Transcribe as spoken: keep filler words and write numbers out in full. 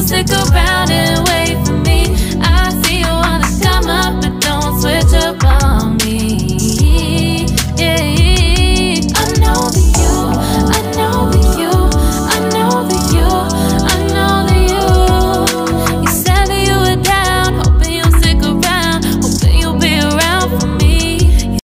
Stick around.